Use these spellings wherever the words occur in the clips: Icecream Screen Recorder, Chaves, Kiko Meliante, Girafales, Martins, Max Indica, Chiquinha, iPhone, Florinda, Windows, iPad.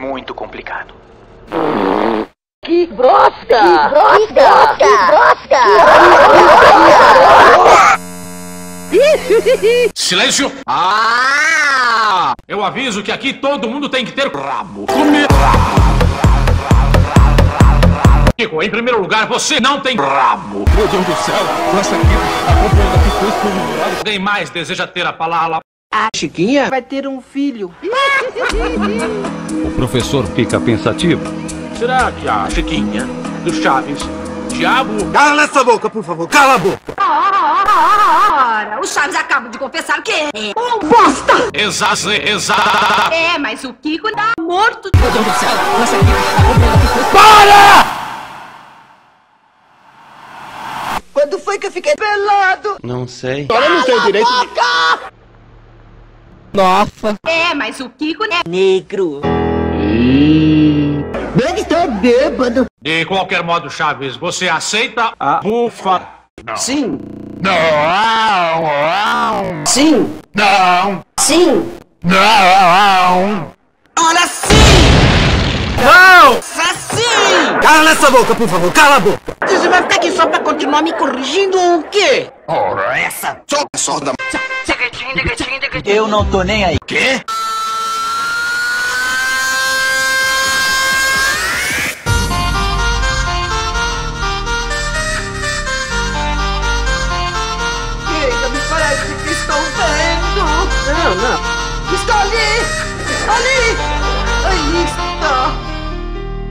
Muito complicado. Que grossa! Que grossa! Que grossa! Silêncio! Ah! Eu aviso que aqui todo mundo tem que ter rabo. Kiko, em primeiro lugar, você não tem rabo. Meu Deus do céu, nossa, que coisa. Quem mais deseja ter a palavra? A Chiquinha vai ter um filho. O professor fica pensativo. Será que a Chiquinha do Chaves, diabo... Cala essa boca, por favor, cala a boca. Ora, o Chaves acaba de confessar que é um bosta. Exato. É, mas o Kiko tá morto. Meu Deus do céu, nossa, que... Para! Quando foi que eu fiquei pelado? Não sei. Agora eu não tenho direito de... Nossa. É, mas o Kiko é negro. Deve estar bêbado. De qualquer modo, Chaves, você aceita a bufa? Não. Sim. Não. Sim. Não. Sim. Não. Olha sim. Não. Sim. Cala essa boca, por favor, cala a boca. Você vai ficar aqui só pra continuar me corrigindo ou o quê? Ora, essa sorda. Eu não tô nem aí. Quê? Eita, me parece que estão vendo. Não. Está ali. Ali está.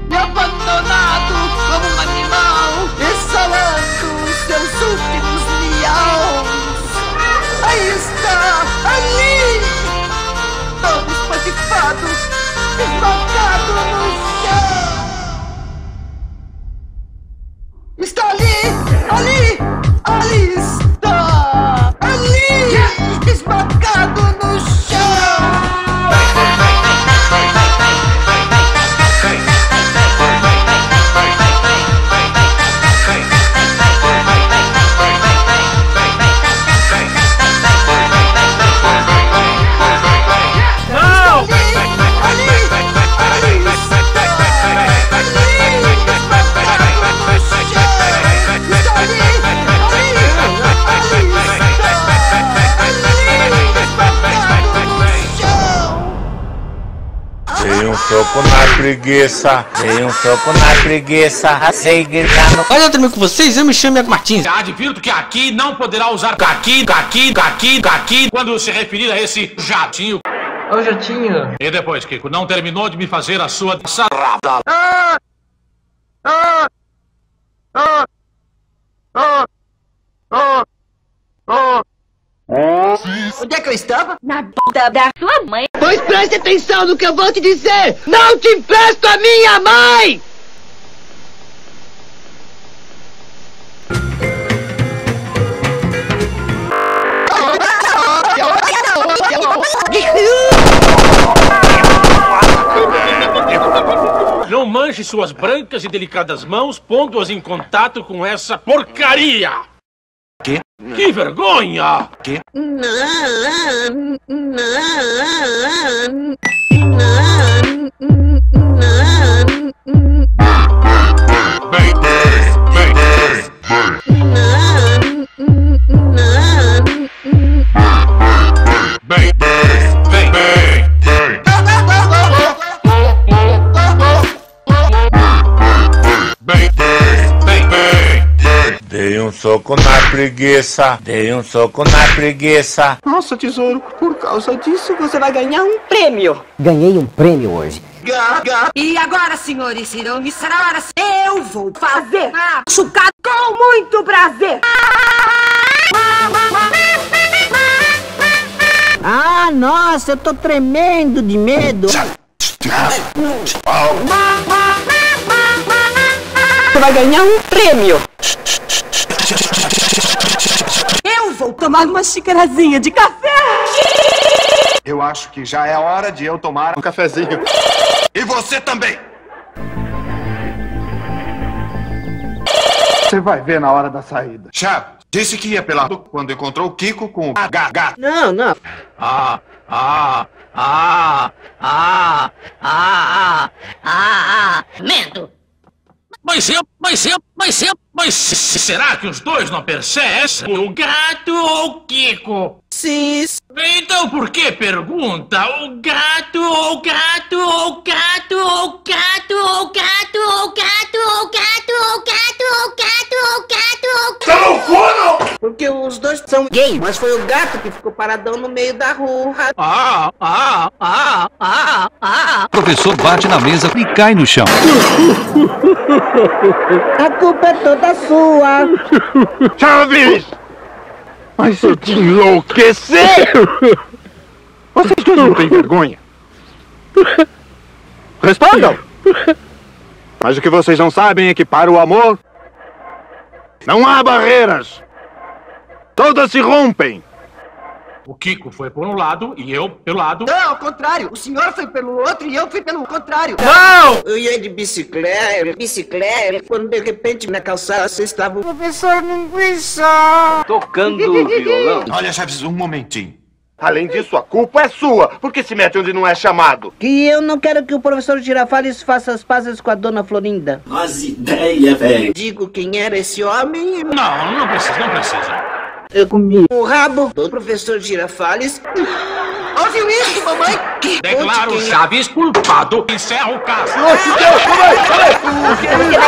Me abandonado como um animal, exalando seus últimos miaus. Aí está, ali, todo espatifado, desfalcado no chão. Está ali está, ali, desfalcado no soco na preguiça, tem um soco na preguiça, sem gritar no... Olha também com vocês, eu me chamo Martins. Advirto que aqui não poderá usar caqui quando se referir a esse jatinho. Ô jatinho. E depois, Kiko, não terminou de me fazer a sua sarada. Onde é que eu estava? Na boca da sua mãe. Pois preste atenção no que eu vou te dizer. Não te empresto a minha mãe. Não manje suas brancas e delicadas mãos pondo-as em contato com essa porcaria. Que? Que vergonha! Que? Dei um soco na preguiça, dei um soco na preguiça. Nossa, tesouro, por causa disso você vai ganhar um prêmio. Ganhei um prêmio hoje. E agora, senhores e senhoras, eu vou fazer a chucada com muito prazer. Ah, nossa, eu tô tremendo de medo. Você vai ganhar um prêmio. Eu vou tomar uma xicarazinha de café. Eu acho que já é hora de eu tomar um cafezinho. E você também. Você vai ver na hora da saída. Chaves disse que ia pelado quando encontrou o Kiko com o HH. Não. Mendo! Mas será que os dois não percebem? O gato ou o Kiko? Sim. Então por que pergunta? O gato ou o gato ou o gato ou o gato ou o gato ou o gato ou o gato ou o gato ou o gato ou o gato ou o gato? Tá loucura? Porque os dois são gays, mas foi o gato que ficou paradão no meio da rua. O professor bate na mesa e cai no chão. A culpa é toda sua. Chaves! Mas eu te enlouqueceu! Vocês dois não têm vergonha? Respondam! Mas o que vocês não sabem é que para o amor não há barreiras! Todas se rompem! O Kiko foi por um lado e eu pelo lado. Não, ao contrário. O senhor foi pelo outro e eu fui pelo contrário. Não! Eu ia de bicicleta, quando de repente na calçada você estava... Professor Linguiça! Tocando o violão. Olha, Chaves, um momentinho. Além disso, a culpa é sua, porque se mete onde não é chamado. E eu não quero que o professor Girafales faça as pazes com a dona Florinda. As ideias, velho. Digo quem era esse homem e... Não, não precisa, não precisa. Eu comi o rabo do professor Girafales. Ouviu isso, mamãe? Declaro o Chaves culpado. Encerra o caso. Nossa, Deus, mamãe!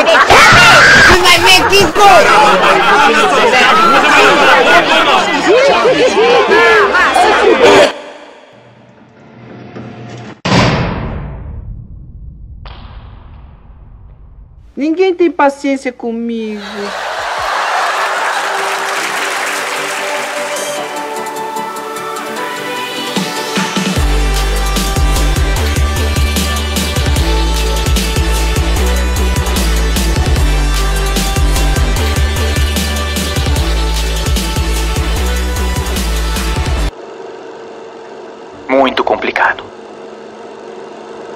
Ninguém tem paciência comigo. Muito complicado.